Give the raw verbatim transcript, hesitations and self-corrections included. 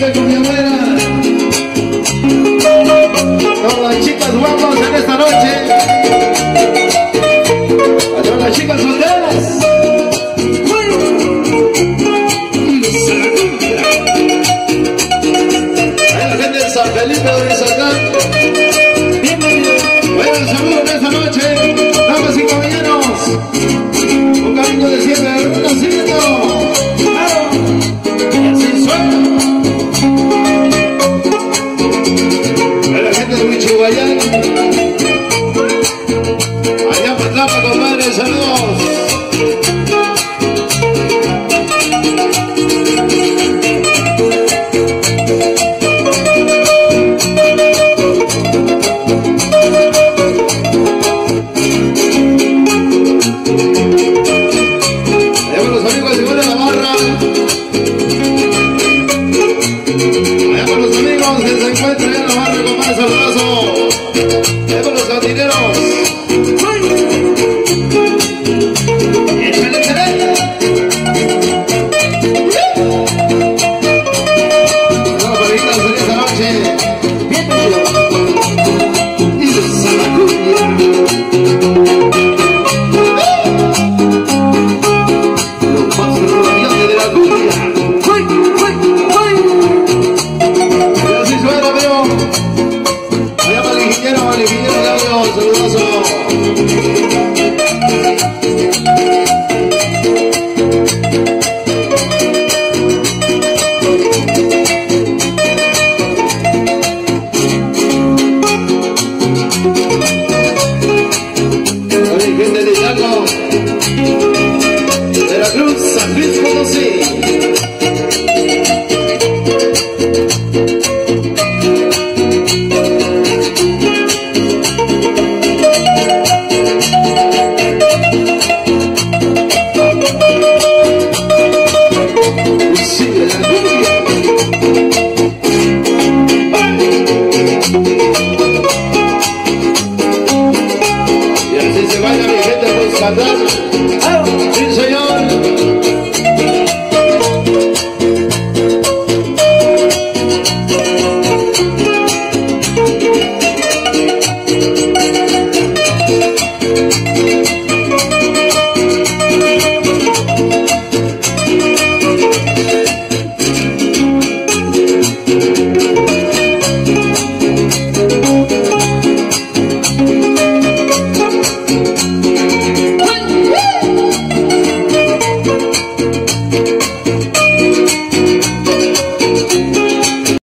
baile con mi abuela. Todas las chicas guapas en esta noche.